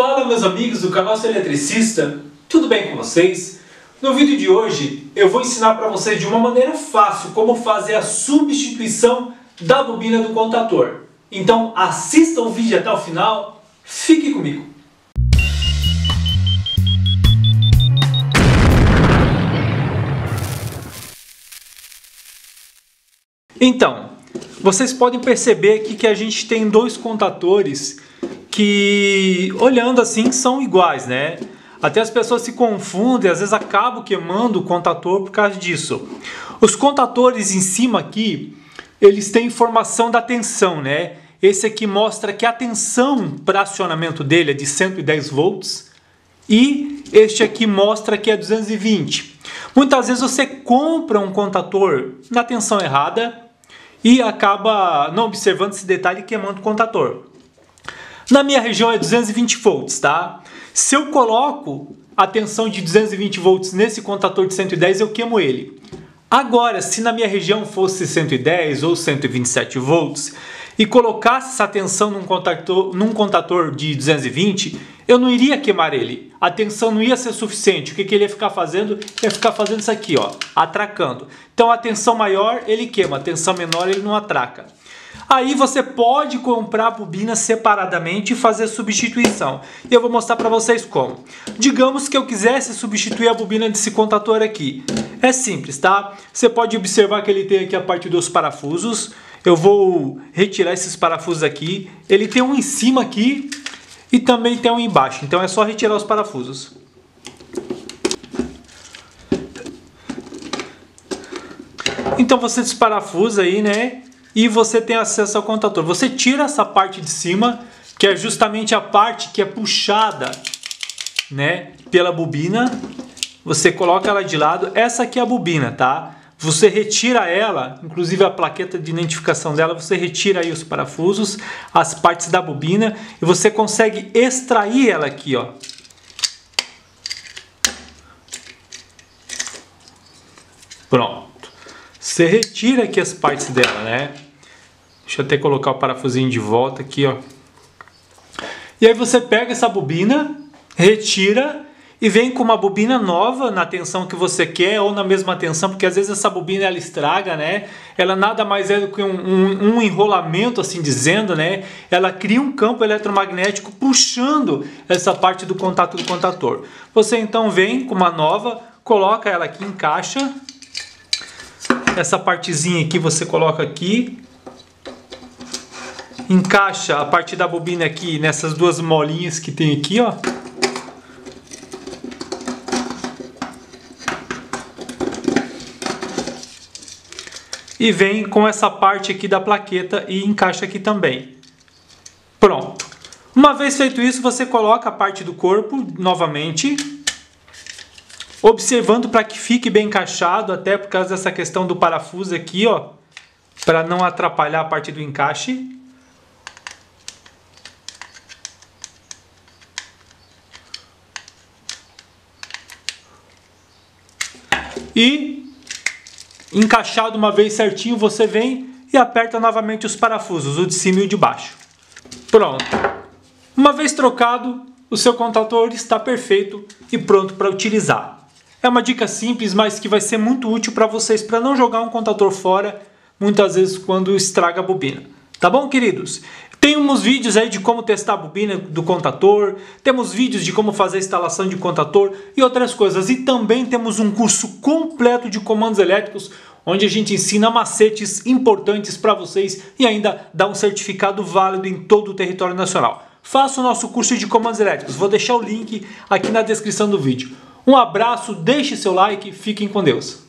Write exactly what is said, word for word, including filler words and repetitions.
Fala, meus amigos do canal Ser Eletricista, tudo bem com vocês? No vídeo de hoje eu vou ensinar para vocês de uma maneira fácil como fazer a substituição da bobina do contator. Então assista o vídeo até o final, fique comigo! Então, vocês podem perceber aqui que a gente tem dois contatores que, olhando assim, são iguais, né? Até as pessoas se confundem, às vezes acabam queimando o contator por causa disso. Os contatores em cima aqui, eles têm informação da tensão, né? Esse aqui mostra que a tensão para acionamento dele é de cento e dez volts e este aqui mostra que é duzentos e vinte. Muitas vezes você compra um contator na tensão errada e acaba não observando esse detalhe e queimando o contator. Na minha região é duzentos e vinte volts, tá? Se eu coloco a tensão de duzentos e vinte volts nesse contator de cento e dez, eu queimo ele. Agora, se na minha região fosse cento e dez ou cento e vinte e sete volts e colocasse essa tensão num contator, num contator de duzentos e vinte, eu não iria queimar ele. A tensão não ia ser suficiente. O que, que ele ia ficar fazendo? Ia ficar fazendo isso aqui, ó, atracando. Então, a tensão maior ele queima, a tensão menor ele não atraca. Aí você pode comprar a bobina separadamente e fazer substituição. E eu vou mostrar para vocês como. Digamos que eu quisesse substituir a bobina desse contator aqui. É simples, tá? Você pode observar que ele tem aqui a parte dos parafusos. Eu vou retirar esses parafusos aqui. Ele tem um em cima aqui e também tem um embaixo. Então é só retirar os parafusos. Então você desparafusa aí, né? E você tem acesso ao contator. Você tira essa parte de cima, que é justamente a parte que é puxada, né, pela bobina. Você coloca ela de lado. Essa aqui é a bobina, tá? Você retira ela, inclusive a plaqueta de identificação dela, você retira aí os parafusos, as partes da bobina, e você consegue extrair ela aqui, ó. Pronto. Você retira aqui as partes dela, né? Deixa eu até colocar o parafusinho de volta aqui, ó. E aí você pega essa bobina, retira e vem com uma bobina nova na tensão que você quer ou na mesma tensão, porque às vezes essa bobina ela estraga, né? Ela nada mais é do que um, um, um enrolamento, assim dizendo, né? Ela cria um campo eletromagnético puxando essa parte do contato do contator. Você então vem com uma nova, coloca ela aqui, encaixa. Essa partezinha aqui você coloca aqui, encaixa a parte da bobina aqui nessas duas molinhas que tem aqui, ó. E vem com essa parte aqui da plaqueta e encaixa aqui também. Pronto. Uma vez feito isso, você coloca a parte do corpo novamente, observando para que fique bem encaixado, até por causa dessa questão do parafuso aqui, ó, para não atrapalhar a parte do encaixe. E encaixado uma vez certinho, você vem e aperta novamente os parafusos, o de cima e o de baixo. Pronto. Uma vez trocado, o seu contator está perfeito e pronto para utilizar. É uma dica simples, mas que vai ser muito útil para vocês, para não jogar um contator fora, muitas vezes quando estraga a bobina. Tá bom, queridos? Temos vídeos aí de como testar a bobina do contator, temos vídeos de como fazer a instalação de contator e outras coisas. E também temos um curso completo de comandos elétricos, onde a gente ensina macetes importantes para vocês e ainda dá um certificado válido em todo o território nacional. Faça o nosso curso de comandos elétricos, vou deixar o link aqui na descrição do vídeo. Um abraço, deixe seu like, fiquem com Deus.